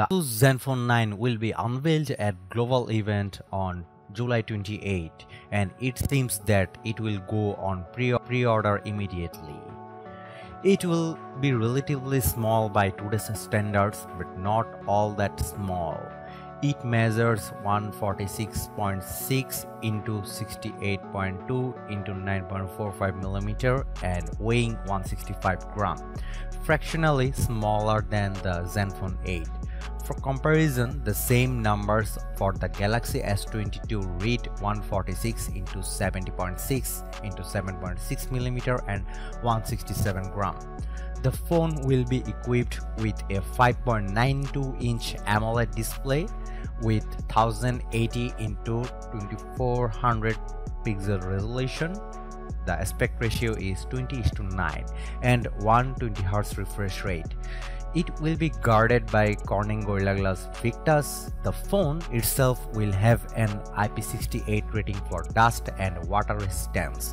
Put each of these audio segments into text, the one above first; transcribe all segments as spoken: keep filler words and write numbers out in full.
The ASUS Zenfone nine will be unveiled at global event on July twenty-eighth, and it seems that it will go on pre-order immediately. It will be relatively small by today's standards, but not all that small. It measures one forty-six point six into sixty-eight point two into nine point four five millimeter and weighing one hundred sixty-five grams, fractionally smaller than the Zenfone eight. For comparison, the same numbers for the Galaxy S twenty-two read one forty-six into seventy point six into seven point six millimeter and one hundred sixty-seven grams. The phone will be equipped with a five point nine two inch AMOLED display with ten eighty into twenty-four hundred pixel resolution. The aspect ratio is twenty is to nine and one hundred twenty hertz refresh rate. It will be guarded by Corning Gorilla Glass Victus. The phone itself will have an I P sixty-eight rating for dust and water resistance.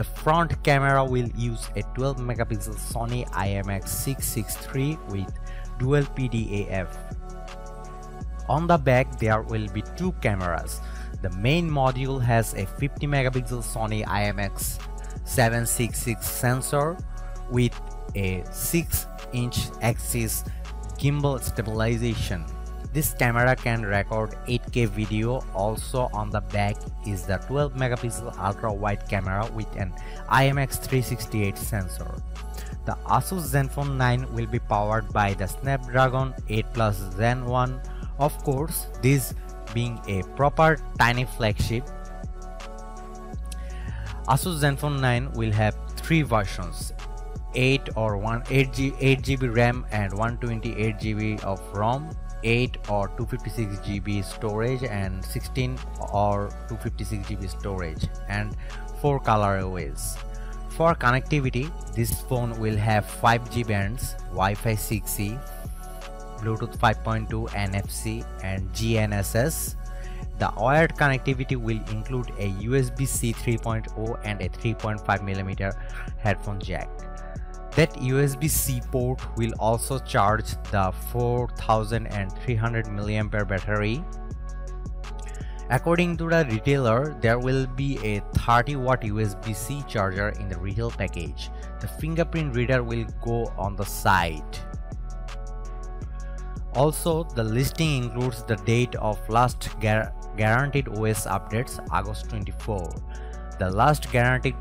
The front camera will use a twelve megapixel Sony I M X six sixty-three with dual P D A F. On the back, there will be two cameras. The main module has a fifty megapixel Sony I M X seven sixty-six sensor with a six inch axis gimbal stabilization. This camera can record eight K video. Also on the back is the twelve megapixel ultra-wide camera with an I M X three sixty-eight sensor. The ASUS Zenfone nine will be powered by the Snapdragon eight Plus Gen one. Of course, this being a proper tiny flagship. ASUS Zenfone nine will have three versions: eight or one eight G B RAM and one twenty-eight G B of ROM, eight or two fifty-six G B storage, and sixteen or two fifty-six G B storage, and four colorways. For connectivity, this phone will have five G bands, Wi-Fi six E, Bluetooth five point two, N F C, and G N S S. The wired connectivity will include a U S B C three point oh and a three point five millimeter headphone jack. That U S B C port will also charge the four thousand three hundred milliampere battery. According to the retailer, there will be a thirty watt U S B C charger in the retail package. The fingerprint reader will go on the side. Also, the listing includes the date of last gar guaranteed O S updates, August twenty-fourth. The last guaranteed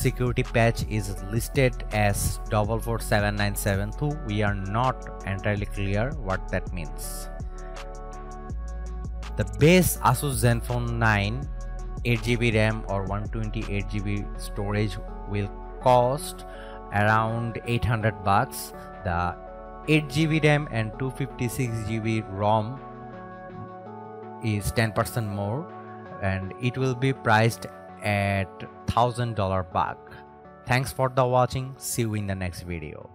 security patch is listed as four four seven nine seven two. We are not entirely clear what that means. The base ASUS Zenfone nine eight G B RAM or one twenty-eight G B storage will cost around eight hundred bucks. The eight G B RAM and two fifty-six G B ROM is ten percent more, and it will be priced at one thousand dollars. Thanks for the watching. See you in the next video.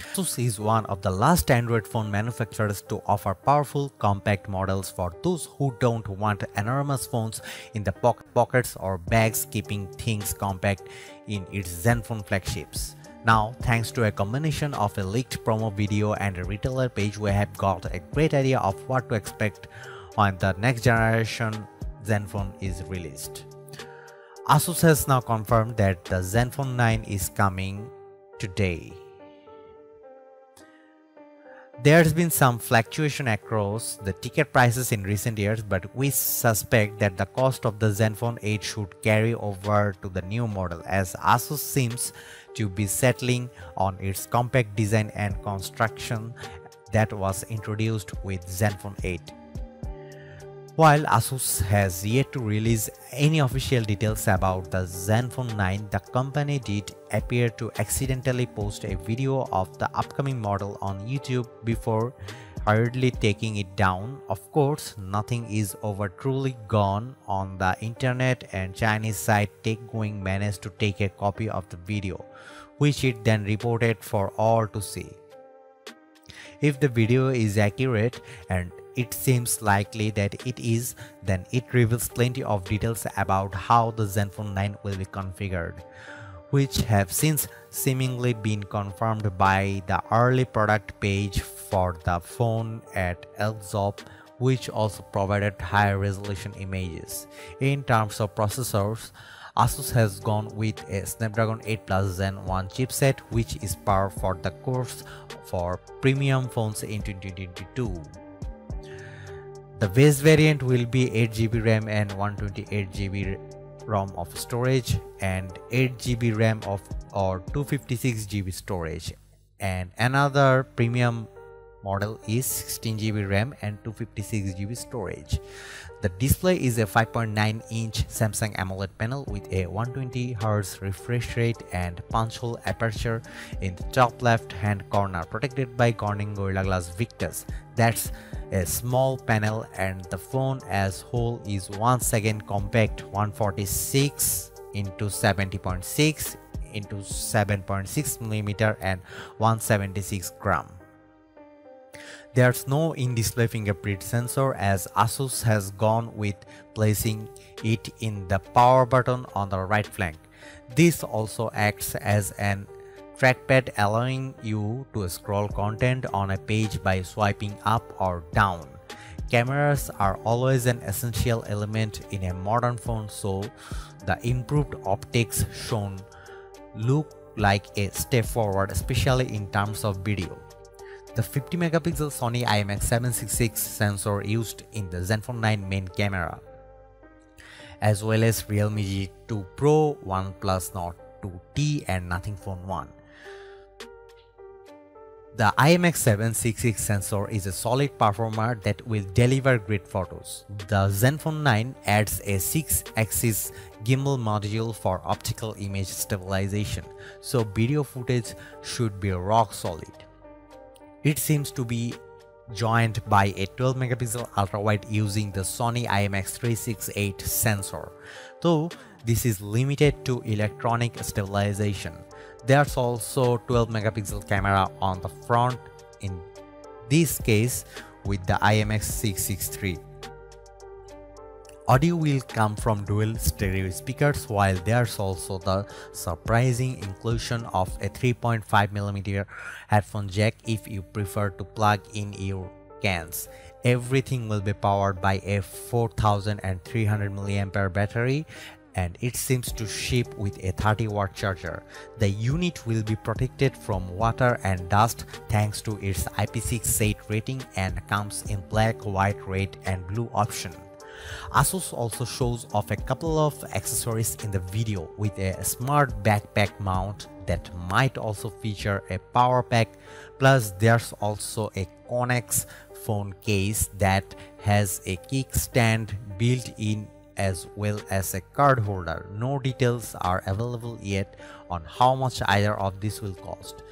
ASUS is one of the last Android phone manufacturers to offer powerful, compact models for those who don't want enormous phones in the po pockets or bags, keeping things compact in its Zenfone flagships. Now, thanks to a combination of a leaked promo video and a retailer page, we have got a great idea of what to expect when the next generation Zenfone is released. ASUS has now confirmed that the Zenfone nine is coming today. There's been some fluctuation across the ticket prices in recent years, but we suspect that the cost of the Zenfone eight should carry over to the new model, as ASUS seems to be settling on its compact design and construction that was introduced with Zenfone eight. While ASUS has yet to release any official details about the Zenfone nine, the company did appear to accidentally post a video of the upcoming model on YouTube before hurriedly taking it down. Of course, nothing is over truly gone on the internet, and Chinese site Techwing managed to take a copy of the video, which it then reported for all to see. If the video is accurate, and it seems likely that it is, then it reveals plenty of details about how the Zenfone nine will be configured, which have since seemingly been confirmed by the early product page for the phone at Eltop, which also provided high resolution images. In terms of processors, ASUS has gone with a Snapdragon eight plus gen one chipset, which is par for the course for premium phones in twenty twenty-two. The base variant will be eight G B RAM and one twenty-eight G B ROM of storage, and eight G B RAM of or two fifty-six G B storage, and another premium model is sixteen G B RAM and two fifty-six G B storage. The display is a five point nine inch Samsung AMOLED panel with a one hundred twenty hertz refresh rate and punch hole aperture in the top left hand corner, protected by Corning Gorilla Glass Victus. That's a small panel, and the phone as whole is once again compact, one forty-six into seventy point six into seven point six millimeter and one seventy-six grams. There's no in-display fingerprint sensor, as ASUS has gone with placing it in the power button on the right flank. This also acts as an trackpad, allowing you to scroll content on a page by swiping up or down. Cameras are always an essential element in a modern phone, so the improved optics shown look like a step forward, especially in terms of video. The fifty megapixel Sony I M X seven sixty-six sensor used in the Zenfone nine main camera, as well as Realme G two Pro, OnePlus Nord two T and Nothing Phone one. The I M X seven sixty-six sensor is a solid performer that will deliver great photos. The Zenfone nine adds a six axis gimbal module for optical image stabilization, so video footage should be rock solid. It seems to be joined by a twelve megapixel ultrawide using the Sony I M X three sixty-eight sensor, though this is limited to electronic stabilization. There's also twelve megapixel camera on the front, in this case with the I M X six sixty-three. Audio will come from dual stereo speakers, while there's also the surprising inclusion of a three point five millimeter headphone jack if you prefer to plug in your cans. Everything will be powered by a four thousand three hundred milliamp hour battery, and it seems to ship with a thirty watt charger. The unit will be protected from water and dust thanks to its I P sixty-eight rating, and comes in black, white, red and blue option. ASUS also shows off a couple of accessories in the video, with a smart backpack mount that might also feature a power pack. Plus, there's also a Konex phone case that has a kickstand built in, as well as a card holder. No details are available yet on how much either of these will cost.